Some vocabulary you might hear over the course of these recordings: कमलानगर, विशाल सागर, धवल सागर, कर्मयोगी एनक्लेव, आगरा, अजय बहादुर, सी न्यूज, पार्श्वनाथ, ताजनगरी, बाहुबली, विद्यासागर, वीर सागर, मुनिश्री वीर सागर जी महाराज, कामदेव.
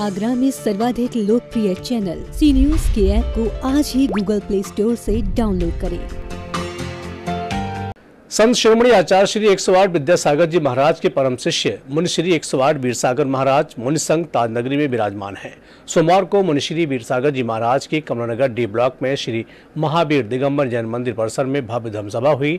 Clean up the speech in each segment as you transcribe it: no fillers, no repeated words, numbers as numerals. आगरा में सर्वाधिक लोकप्रिय चैनल सी न्यूज के ऐप को आज ही गूगल प्ले स्टोर से डाउनलोड करें। संत शिरोमणि आचार्य श्री 108 विद्यासागर जी महाराज के परम शिष्य मुनि श्री 108 वीर सागर महाराज मुनि संघ ताजनगरी में विराजमान हैं। सोमवार को मुनि श्री वीर सागर जी महाराज के कमलानगर डी ब्लॉक में श्री महावीर दिगंबर जैन मंदिर परिसर में भव्य धर्मसभा हुई।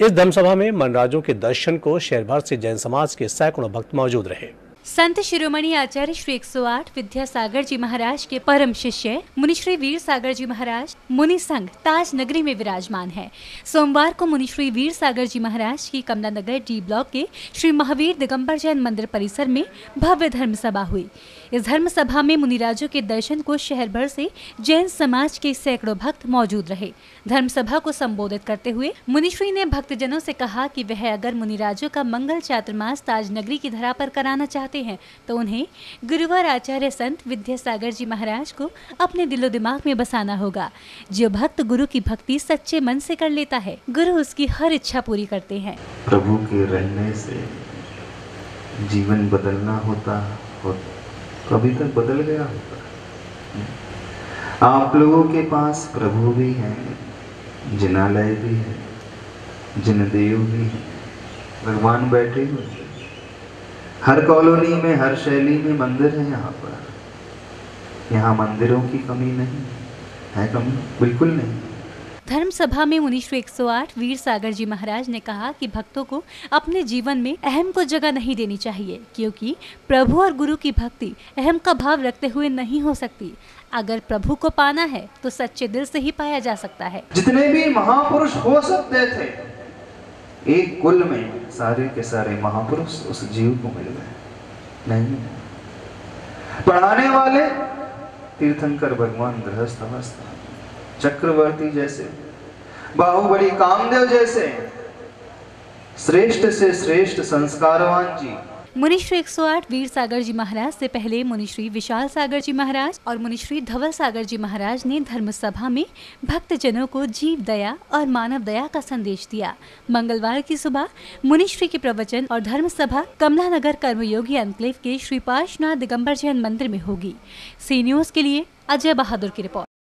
इस धर्मसभा में मनराजों के दर्शन को शहर भर से जैन समाज के सैकड़ों भक्त मौजूद रहे। संत शिरोमणि आचार्य श्री 108 विद्यासागर जी महाराज के परम शिष्य मुनि श्री वीर सागर जी महाराज मुनि संघ ताजनगरी में विराजमान है। सोमवार को मुनि श्री वीर सागर जी महाराज की कमलानगर डी ब्लॉक के श्री महावीर दिगंबर जैन मंदिर परिसर में भव्य धर्मसभा हुई। इस धर्मसभा में मुनिराजों के दर्शन को शहर भर से जैन समाज के सैकड़ों भक्त मौजूद रहे। धर्मसभा को संबोधित करते हुए मुनिश्री ने भक्तजनों से कहा कि वह अगर मुनिराजों का मंगल चातुर्मास ताजनगरी की धरा पर कराना चाहते हैं तो उन्हें गुरुवार आचार्य संत विद्यासागर जी महाराज को अपने दिलो दिमाग में बसाना होगा। जो भक्त गुरु की भक्ति सच्चे मन से कर लेता है, गुरु उसकी हर इच्छा पूरी करते हैं। प्रभु के रहने से जीवन बदलना होता। कभी तक बदल गया होता। आप लोगों के पास प्रभु भी हैं, जिनालय भी है, जिनदेव भी है, भगवान बैठे हुए हैं। हर कॉलोनी में, हर शैली में मंदिर है। यहाँ पर यहाँ मंदिरों की कमी नहीं है, कमी बिल्कुल नहीं। धर्म सभा में मुनि श्री 108 वीर सागर जी महाराज ने कहा कि भक्तों को अपने जीवन में अहम को जगह नहीं देनी चाहिए, क्योंकि प्रभु और गुरु की भक्ति अहम का भाव रखते हुए नहीं हो सकती। अगर प्रभु को पाना है तो सच्चे दिल से ही पाया जा सकता है। जितने भी महापुरुष हो सकते थे, एक कुल में सारे के सारे महापुरुष उस जीव को मिल गए। नहीं पढ़ाने वाले तीर्थंकर भगवान गृहस्थ अवस्था, चक्रवर्ती जैसे, बाहुबली कामदेव जैसे, श्रेष्ठ से श्रेष्ठ संस्कारवान जी। मुनिश्री 108 वीर सागर जी महाराज से पहले मुनिश्री विशाल सागर जी महाराज और मुनिश्री धवल सागर जी महाराज ने धर्म सभा में भक्तजनों को जीव दया और मानव दया का संदेश दिया। मंगलवार की सुबह मुनिश्री के प्रवचन और धर्म सभा कमलानगर कर्मयोगी एनक्लेव के श्री पार्श्वनाथ दिगंबर जैन मंदिर में होगी। सी न्यूज के लिए अजय बहादुर की रिपोर्ट।